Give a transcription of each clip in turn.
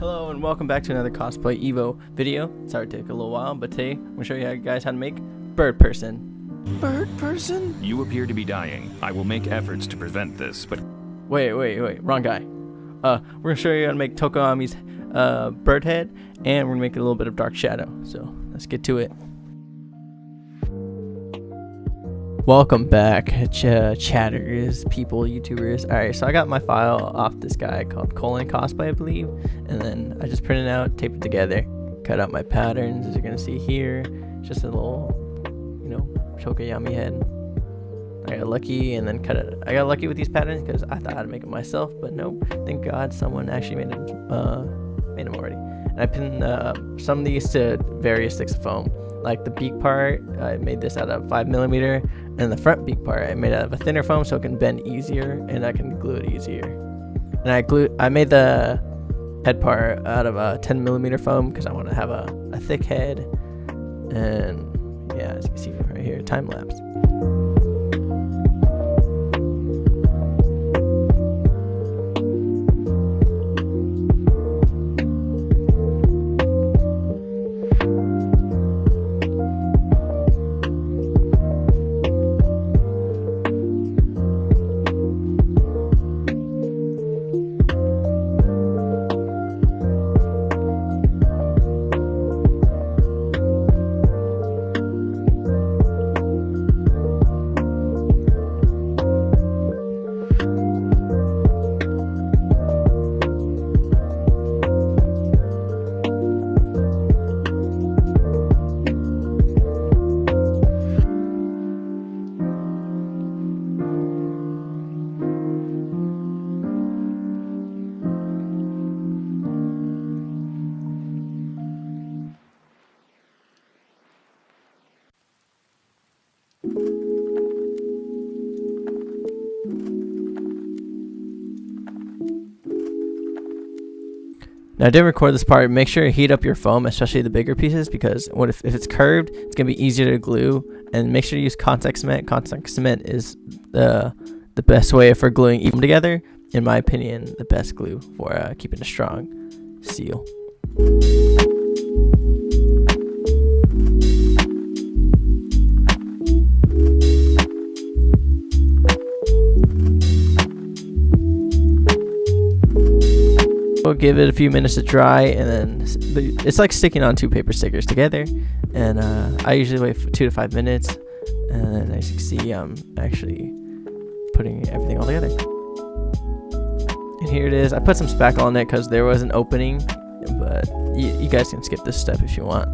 Hello and welcome back to another Cosplay Evo video. Sorry to take a little while, but today I'm going to show you guys how to make Bird Person. Bird Person? You appear to be dying. I will make efforts to prevent this, but... Wait, wrong guy. We're going to show you how to make Tokoyami's bird head, and we're going to make a little bit of Dark Shadow. So, let's get to it. Welcome back, chatters, people, YouTubers. Alright, so I got my file off this guy called Cullen Cosplay, I believe. And then I just printed it out, taped it together, cut out my patterns, as you're going to see here. Just a little, you know, Tokoyami head. I got lucky and then cut it. I got lucky with these patterns because I thought I'd make it myself, but nope. Thank God someone actually made them already. And I pinned some of these to various sticks of foam. Like the beak part, I made this out of 5mm, and the front beak part I made out of a thinner foam so it can bend easier and I can glue it easier. And I made the head part out of a 10mm foam because I want to have a thick head. And yeah, as you can see right here, time lapse. Now, I did record this part. Make sure you heat up your foam, especially the bigger pieces, because if it's curved, it's going to be easier to glue. And make sure to use contact cement. Contact cement is the best way for gluing even together. In my opinion, the best glue for keeping a strong seal. Give it a few minutes to dry, and then it's like sticking on two paper stickers together. And I usually wait for 2 to 5 minutes, and as you can see, I'm actually putting everything all together. And here it is. I put some spackle on it because there was an opening, but you guys can skip this step if you want.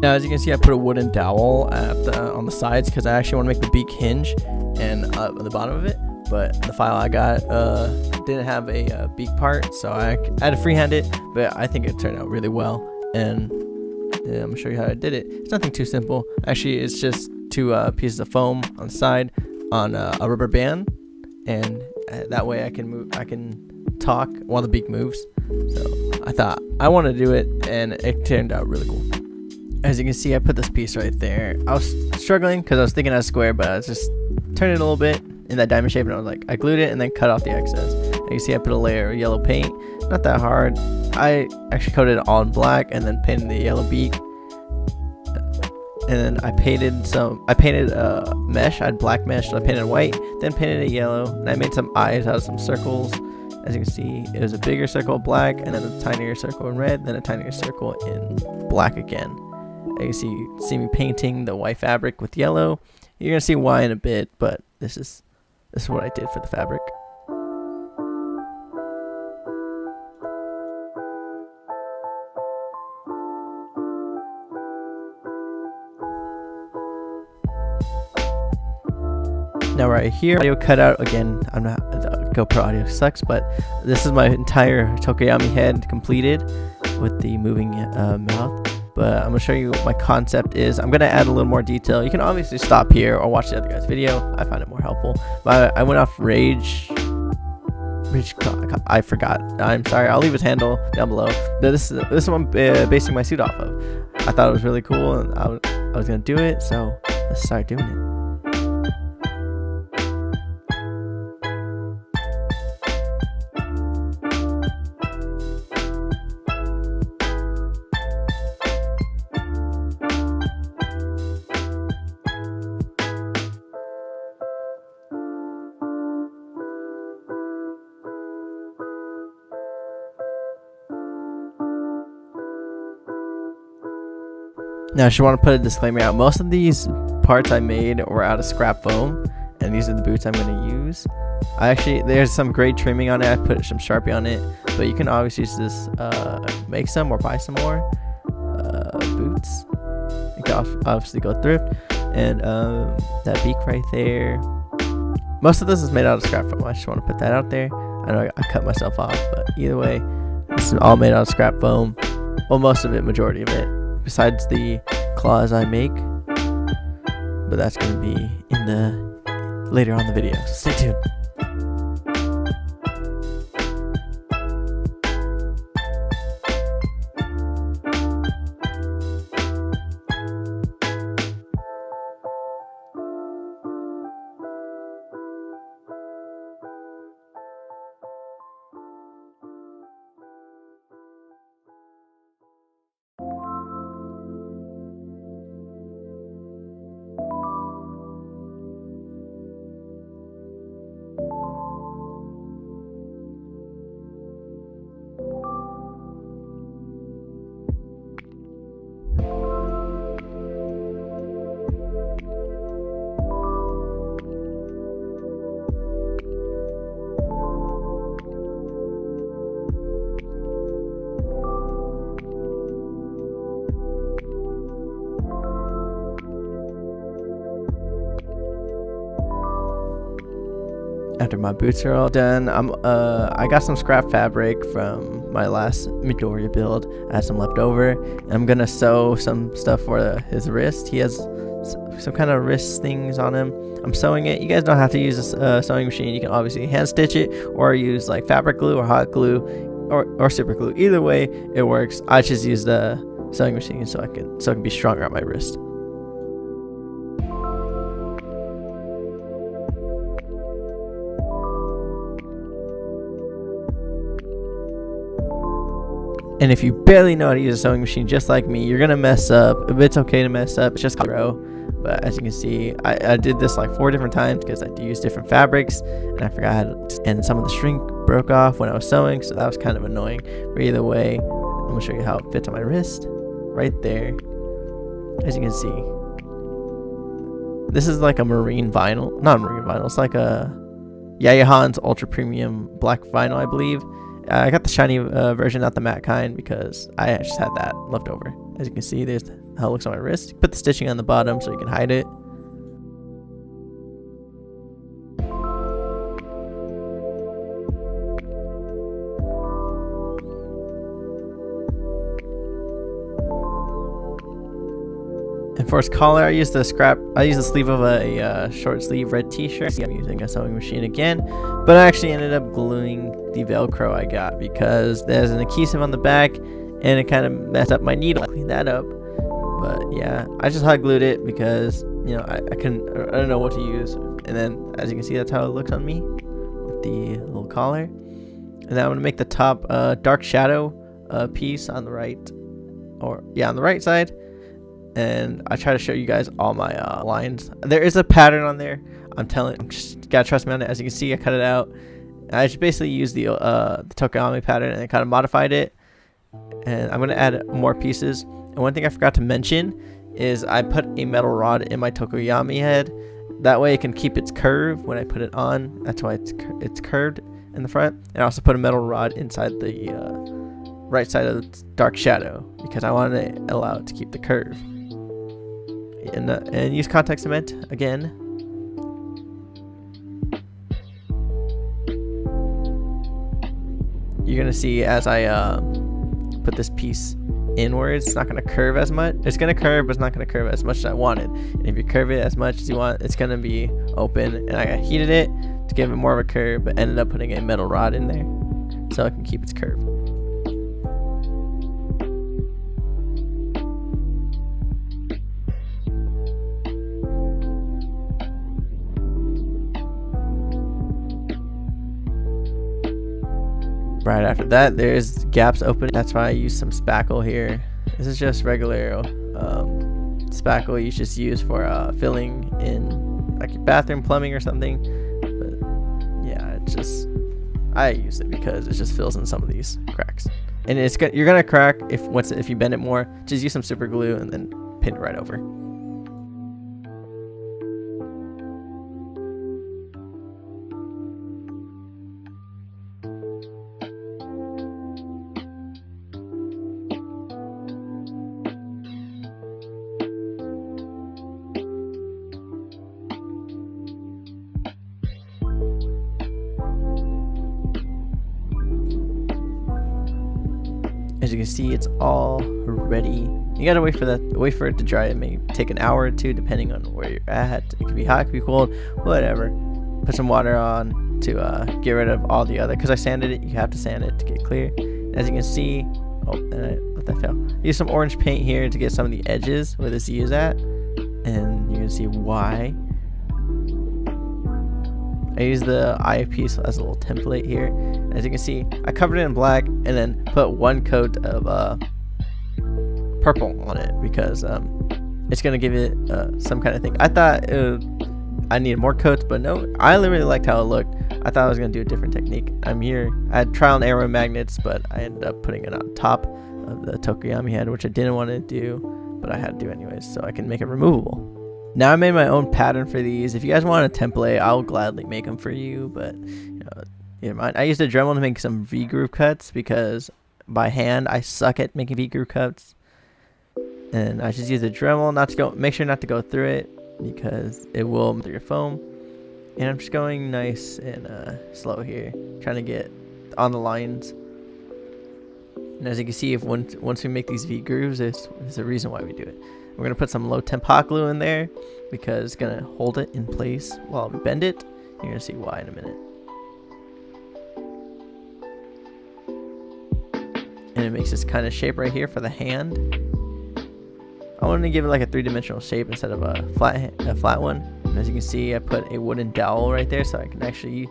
Now, as you can see, I put a wooden dowel on the sides because I actually want to make the beak hinge and up on the bottom of it. But the file I got didn't have a beak part, so I had to freehand it, but I think it turned out really well. And yeah, I'm going to show you how I did it. It's nothing too simple. Actually, it's just two pieces of foam on the side on a rubber band, and that way I can talk while the beak moves. So I thought I wanted to do it, and it turned out really cool. As you can see, I put this piece right there. I was struggling because I was thinking I was square, but I just turned it a little bit in that diamond shape, and I was like, I glued it and then cut off the excess. And you see I put a layer of yellow paint. Not that hard. I actually coated it all in black and then painted the yellow beak. And then I painted a mesh. I had black mesh, so I painted white, then painted it yellow, and I made some eyes out of some circles. As you can see, it was a bigger circle of black, and then a tinier circle in red, then a tinier circle in black again. And you see me painting the white fabric with yellow. You're gonna see why in a bit, but this is what I did for the fabric. Now right here, audio cut out again. I'm not, the GoPro audio sucks, but this is my entire Tokoyami head completed with the moving mouth. But I'm going to show you what my concept is. I'm going to add a little more detail. You can obviously stop here or watch the other guy's video. I find it more helpful. But I went off Rage, I forgot. I'm sorry. I'll leave his handle down below. This is what I'm basing my suit off of. I thought it was really cool, and I was going to do it. So let's start doing it. Now, I should want to put a disclaimer out. Most of these parts I made were out of scrap foam, and these are the boots I'm going to use. There's some great trimming on it. I put some Sharpie on it, but you can always use this, make some or buy some more boots. You can obviously go thrift. And that beak right there. Most of this is made out of scrap foam. I just want to put that out there. I know I cut myself off, but either way, this is all made out of scrap foam. Well, most of it, majority of it, besides the claws I make. But that's going to be in the later on in the video. So stay tuned. After my boots are all done, I got some scrap fabric from my last Midori build. I had some left over, and I'm gonna sew some stuff for his wrist. He has some kind of wrist things on him. I'm sewing it. You guys don't have to use a sewing machine. You can obviously hand stitch it, or use like fabric glue or hot glue, or super glue. Either way, it works. I just use the sewing machine so it can be stronger on my wrist. And if you barely know how to use a sewing machine, just like me, you're gonna mess up. It's okay to mess up. It's just grow. But as you can see, I did this like 4 different times because I used different fabrics, and I forgot how to, and some of the string broke off when I was sewing, so that was kind of annoying. But either way, I'm gonna show you how it fits on my wrist, right there. As you can see, this is like a marine vinyl, not marine vinyl. It's like a Yaya Han's ultra premium black vinyl, I believe. I got the shiny version, not the matte kind, because I just had that left over. As you can see, there's how it looks on my wrist. Put the stitching on the bottom so you can hide it. And for his collar, I used the sleeve of a short sleeve red t-shirt. I'm using a sewing machine again, but I actually ended up gluing the Velcro I got because there's an adhesive on the back and it kind of messed up my needle. I cleaned that up, but yeah, I just hot glued it because, you know, I don't know what to use. And then as you can see, that's how it looks on me with the little collar. And then I'm gonna make the top Dark Shadow piece on the right, or yeah, on the right side. And I try to show you guys all my lines. There is a pattern on there. I'm just gotta trust me on it. As you can see, I cut it out. I just basically used the Tokoyami pattern and I kind of modified it. And I'm gonna add more pieces. And one thing I forgot to mention is I put a metal rod in my Tokoyami head. That way it can keep its curve when I put it on. That's why it's curved in the front. And I also put a metal rod inside the right side of the Dark Shadow because I wanted to allow it to keep the curve. And use contact cement again. You're gonna see as I put this piece inwards, it's not gonna curve as much. It's gonna curve, but it's not gonna curve as much as I wanted. And if you curve it as much as you want, it's gonna be open. And I heated it to give it more of a curve, but ended up putting a metal rod in there so it can keep its curve. Right after that, there's gaps open. That's why I use some spackle here. This is just regular spackle you just use for filling in like your bathroom plumbing or something. But yeah, it's just, I use it because it just fills in some of these cracks. And you're gonna crack if you bend it more. Just use some super glue and then pinned right over. As you can see, it's all ready. You gotta wait for it to dry. It may take an hour or two depending on where you're at. It could be hot, it could be cold, whatever. Put some water on to get rid of all the other, because I sanded it. You have to sand it to get clear. As you can see, oh, and I let that fail. Use some orange paint here to get some of the edges where the Z is at, and you can see why. I used the eyepiece as a little template here. As you can see, I covered it in black and then put one coat of purple on it because it's gonna give it some kind of thing. I thought I needed more coats, but no, I really liked how it looked. I thought I was gonna do a different technique. I'm here. I had trial and error magnets, but I ended up putting it on top of the Tokoyami head, which I didn't want to do, but I had to do anyways, so I can make it removable. Now I made my own pattern for these. If you guys want a template, I'll gladly make them for you, but you know, you don't mind. I used a Dremel to make some V-groove cuts because by hand I suck at making V-groove cuts, and I just use a Dremel make sure not to go through it because it will through your foam. And I'm just going nice and slow here, trying to get on the lines. And as you can see, if once we make these V-grooves, there's a reason why we do it. We're going to put some low temp hot glue in there because it's going to hold it in place while we bend it. You're going to see why in a minute. And it makes this kind of shape right here for the hand. I wanted to give it like a three-dimensional shape instead of a flat one. And as you can see, I put a wooden dowel right there so I can actually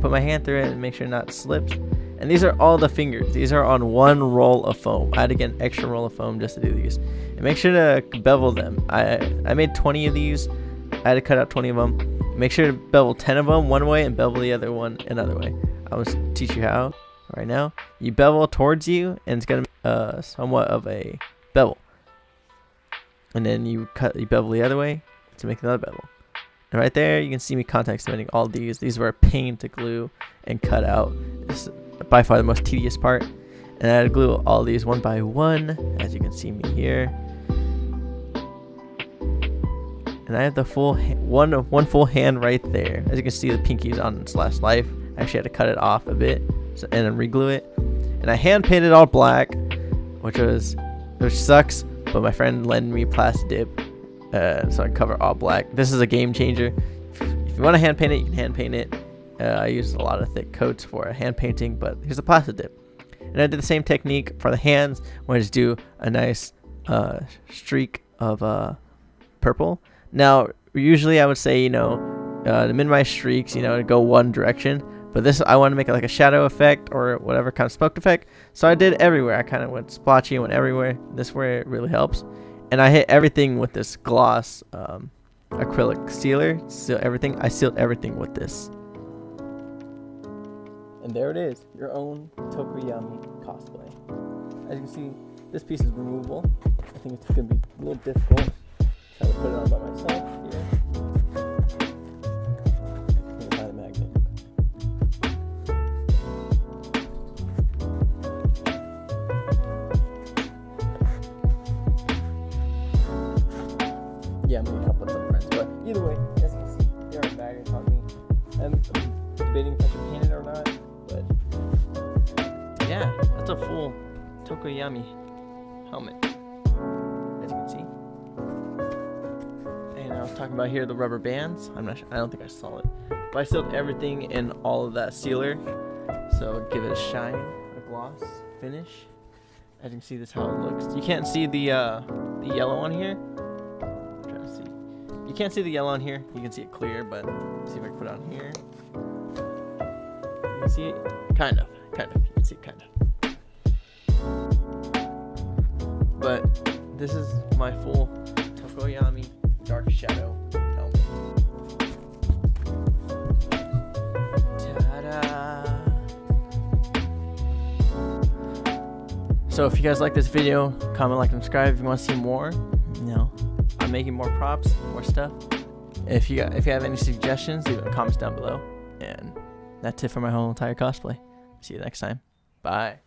put my hand through it and make sure it not slips. And these are all the fingers. These are on one roll of foam. I had to get an extra roll of foam just to do these. And make sure to bevel them. I made 20 of these. I had to cut out 20 of them. Make sure to bevel 10 of them one way and bevel the other one another way. I will teach you how right now. You bevel towards you and it's going to be somewhat of a bevel. And then you bevel the other way to make another bevel. And right there you can see me contact cementing all these. These were painted to glue and cut out. This by far the most tedious part, and I had to glue all these one by one, as you can see me here. And I have the full one full hand right there. As you can see, the pinky's on its last life. I actually had to cut it off a bit and then re-glue it. And I hand painted all black, which sucks. But my friend lent me plastic dip, so I can cover all black. This is a game changer. If you want to hand paint it, you can hand paint it. I used a lot of thick coats for hand painting, but here's a plastic dip. And I did the same technique for the hands, where I just do a nice streak of purple. Now, usually I would say, you know, to minimize streaks, you know, to go one direction. But this, I want to make it like a shadow effect or whatever kind of smoke effect. So I did everywhere. I kind of went splotchy and went everywhere. This is where it really helps. And I hit everything with this gloss acrylic sealer. Seal everything. I sealed everything with this. And there it is, your own Tokoyami cosplay. As you can see, this piece is removable. I think it's gonna be a little difficult. Try to put it on by myself here. I'm gonna buy the magnet. Yeah, maybe I'll put some friends, but either way, as you can see, there are magnets on me. I'm debating if I should paint it or not. Yeah, that's a full Tokoyami helmet, as you can see. And I was talking about here the rubber bands. I'm not sure, I don't think I saw it, but I sealed everything in all of that sealer, so give it a shine, a gloss finish. As you can see, this is how it looks. You can't see the yellow on here. I'm trying to see. You can't see the yellow on here. You can see it clear, but let's see if I can put it on here. You can see it, kind of. You can see it kind of. But this is my full Tokoyami Dark Shadow helmet. Ta-da! So if you guys like this video, comment, like, subscribe if you want to see more. you know, I'm making more props, more stuff. If you have any suggestions, leave it in the comments down below. And that's it for my whole entire cosplay. See you next time. Bye.